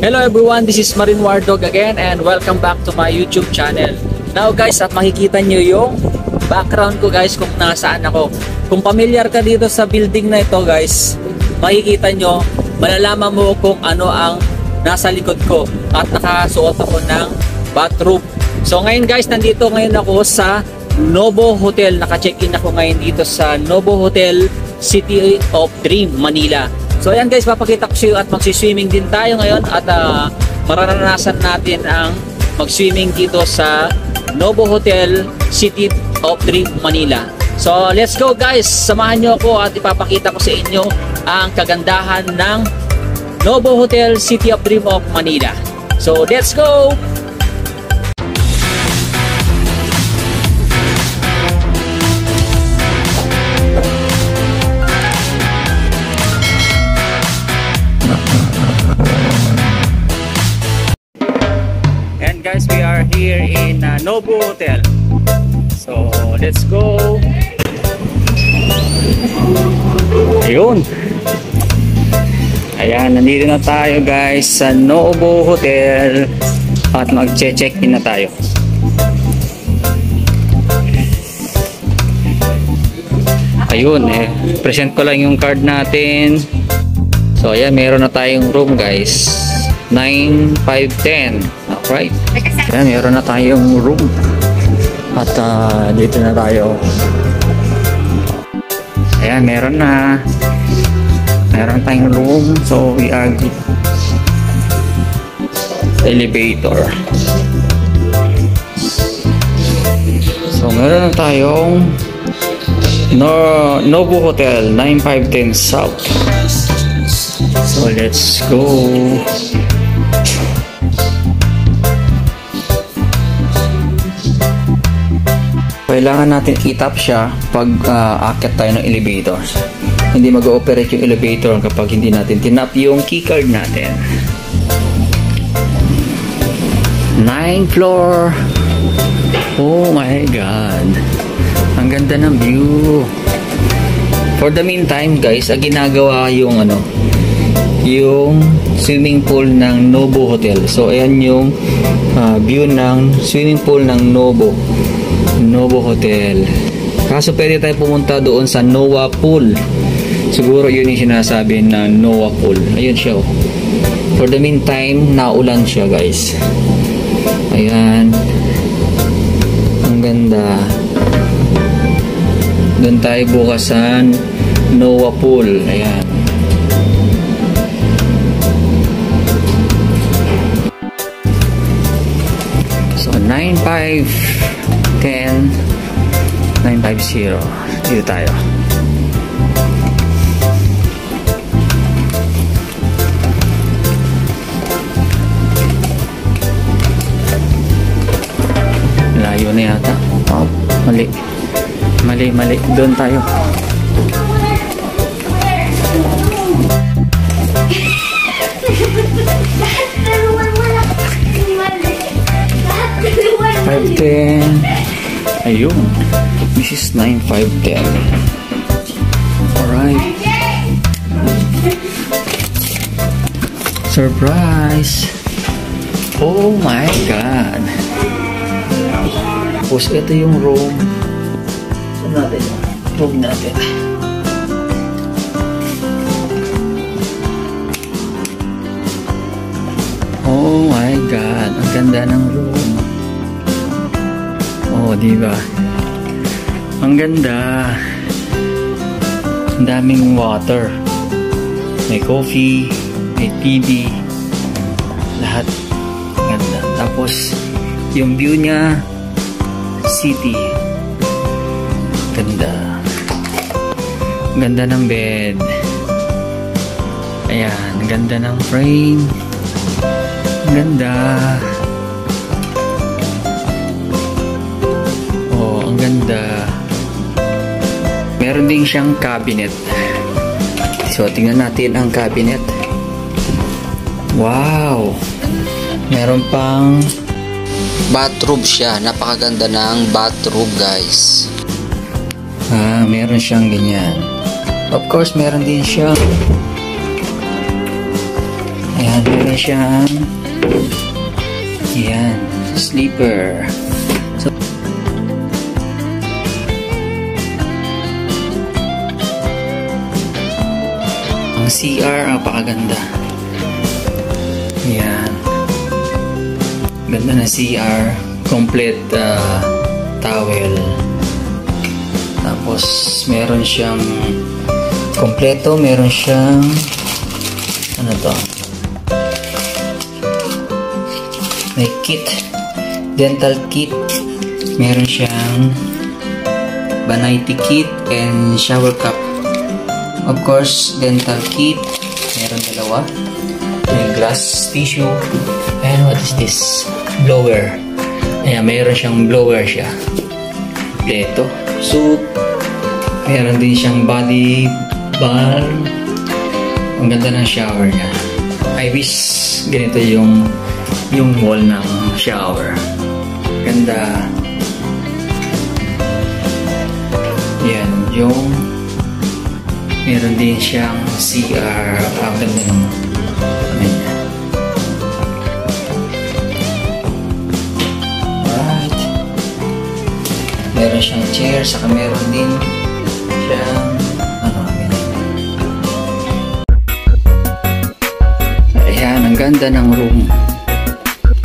Hello everyone, this is Marine Wardog again and welcome back to my YouTube channel. Now guys, at makikita nyo yung background ko guys kung nasaan ako. Kung familiar ka dito sa building na ito guys, makikita nyo, malalaman mo kung ano ang nasa likod ko at nakasuot ako ng bathrobe. So ngayon guys, nandito ngayon ako sa Nobu Hotel. Naka-check-in ako ngayon dito sa Nobu Hotel, City of Dreams, Manila. So ayan guys, papakita ko sa iyo at magsiswimming din tayo ngayon at mararanasan natin ang magswimming dito sa Nobu Hotel, City of Dreams, Manila. So let's go guys, samahan nyo ako at ipapakita ko sa inyo ang kagandahan ng Nobu Hotel, City of Dreams of Manila. So let's go! Guys, we are here in Nobu Hotel. So, let's go. Ayun. Ayan, nandito na tayo guys sa Nobu Hotel at mag-check-in na tayo. Ayun, present ko lang yung card natin. So, ayan, meron na tayong room guys. 9,510. Right. Ayan, meron na tayong room at dito na tayo. Ayan, meron tayong room. So we are elevator. So meron na tayong Nobu Hotel 9510 South. So let's go. Kailangan natin itap siya pag aakyat tayo ng elevator. Hindi mag-ooperate yung elevator kapag hindi natin tinap yung keycard natin. 9th floor. Oh my god. Ang ganda ng view. For the meantime guys, ginagawa yung yung swimming pool ng Nobu Hotel. So ayan yung view ng swimming pool ng Nobu Hotel. Kaso pwede tayo pumunta doon sa Nuwa Pool. Siguro yun yung sinasabi na Nuwa Pool. Ayun siya oh. For the meantime, naulan siya guys. Ayan. Ang ganda. Doon tayo bukas sa Nuwa Pool. Ayan. So, 950 dito tayo. Layo na yata. Oh, mali. Doon tayo. Ayun, this is 9,510. Alright. Surprise! Oh my god! Tapos ito yung room. Saan natin? Room natin. Oh my god! Ang ganda ng room. Oh, diba? Ang ganda. Ang daming water. May coffee, may TV. Lahat. Ang ganda. Tapos, yung view niya, city. Ganda. Ang ganda ng bed. Ayan. Ang ganda ng frame. Ang ganda. Meron din siyang cabinet. So, tingnan natin ang cabinet. Wow! Meron pang bathrobe siya. Napakaganda ng bathrobe, guys. Meron siyang ganyan. Of course, meron din siyang Ayan, meron siyang ayan, sleeper. So, ang CR, napakaganda. Ayan. Ganda na CR. Complete towel. Tapos, meron siyang kompleto, meron siyang ano to, may kit, dental kit, meron siyang vanity kit and shower cup, of course dental kit, meron dalawa, may glass tissue, and what is this, blower. Ayan, meron siyang blower siya, kompleto suit, meron din siyang body bar. Ang ganda ng shower niya. I wish ganito yung wall ng shower. Ganda. Yan, yung meron din siyang CR. Ang ganda ng niya. Alright. Meron siyang chair, saka meron din siyang ganda ng room.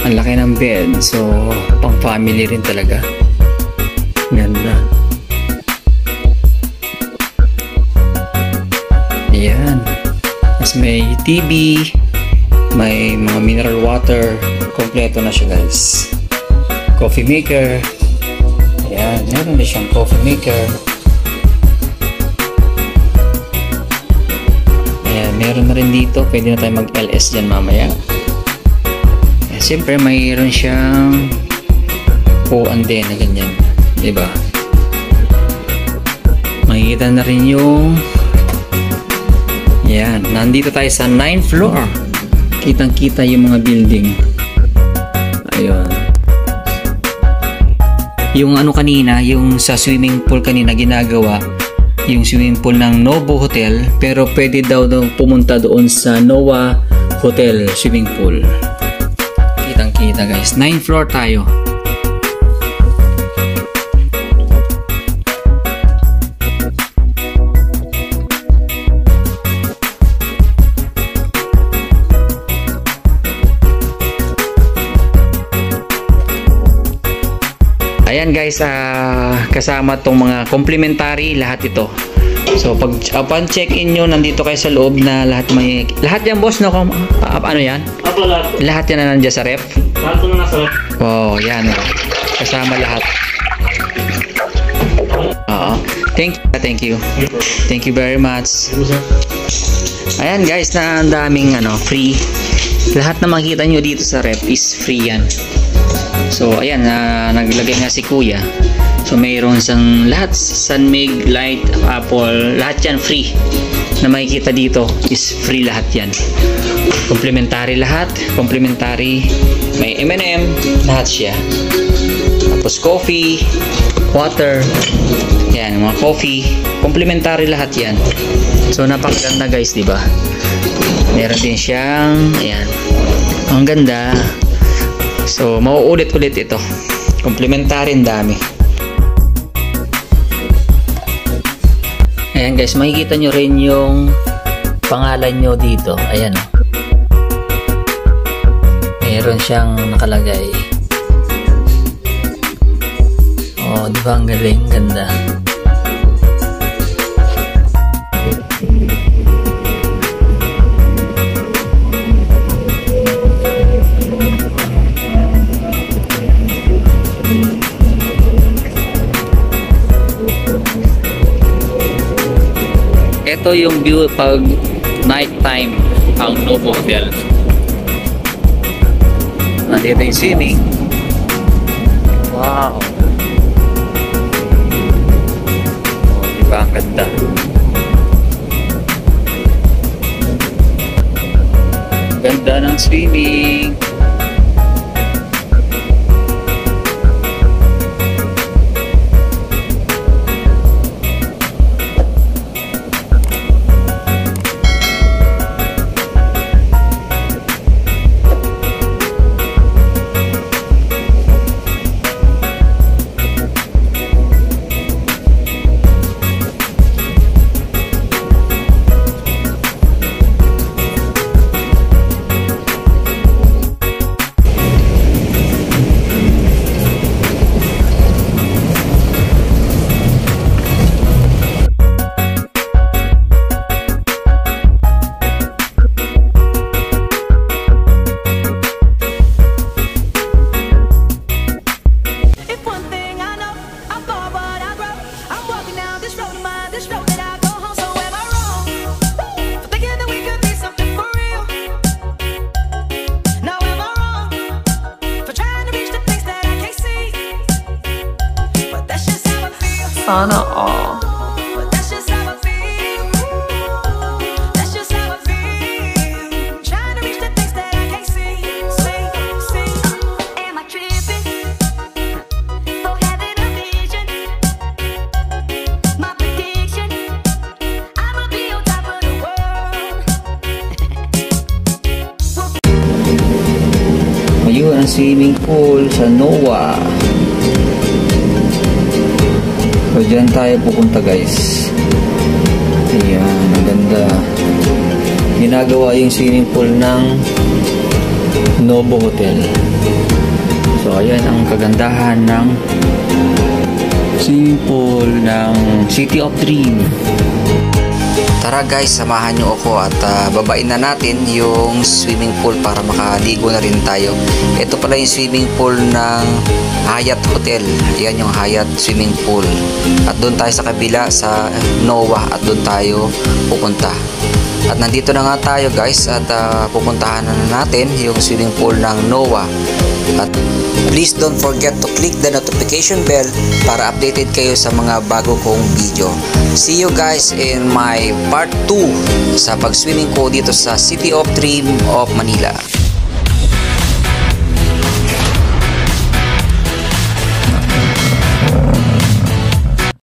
Ang laki ng bed. So, pang family rin talaga. Ganda. Ayan. Mas may TV. May mga mineral water. Kompleto na siya, guys. Coffee maker. Ayan. Meron na siyang coffee maker. Meron na rin dito, pwede na tayo mag-LS dyan mamaya. Eh, siyempre, mayroon siyang puan din na ganyan. Diba? Makikita na rin yung yan. Nandito tayo sa 9th floor. Kitang-kita yung mga building. Ayun. Yung ano kanina, yung sa swimming pool kanina ginagawa, yung swimming pool ng Nobu Hotel, pero pwede daw pumunta doon sa Nowa Hotel swimming pool. Kitang kita guys, 9th floor tayo. Ayan guys, kasama tong mga complimentary, lahat ito. So pag upon check-in nyo, nandito kayo sa loob na lahat may... Lahat yan boss, no? Ano yan? Apo, lahat. Lahat yan na nandiyan sa ref? Lahat na nasa ref. Oo, yan. Kasama lahat. Oo. Thank you. Thank you very much. Ayan guys, na ang daming ano, free. Lahat na makikita nyo dito sa ref is free yan. So, ayan, naglagay nga si Kuya. So, mayroon sang lahat, Sunmig, Light, Apple, lahat yan free. Na makikita dito is free lahat yan. Complimentary lahat, complimentary. May M&M, lahat siya. Tapos coffee, water, yan, mga coffee. Complimentary lahat yan. So, napakaganda guys, di ba? Meron din siyang, ayan, ang ganda. So, mauulit-ulit ito. Complimentary ang dami. Ayan guys, makikita nyo rin yung pangalan nyo dito. Ayan. Meron siyang nakalagay. Oh, di ba ang galing? Ganda. Ito yung view pag night time ang Nobu Hotel. Nandito yung swimming. Wow! Oh, diba ang ganda? Ganda ng swimming! sauna all. Ngayon ang swimming pool sa Nowa. So dyan tayo pupunta guys. Ayan, maganda. Ginagawa yung swimming pool ng Nobu Hotel. So ayan ang kagandahan ng swimming pool ng City of Dreams. Tara guys, samahan nyo ako at babain na natin yung swimming pool para makaligo na rin tayo. Ito pala yung swimming pool ng Hyatt Hotel. Ayan yung Hyatt swimming pool. At doon tayo sa kabila sa Nowa at doon tayo pupunta. At nandito na nga tayo guys at pupuntahan na natin yung swimming pool ng Nowa. At please don't forget to click the notification bell para updated kayo sa mga bago kong video. See you guys in my part 2 sa pag-swimming ko dito sa City of Dreams of Manila.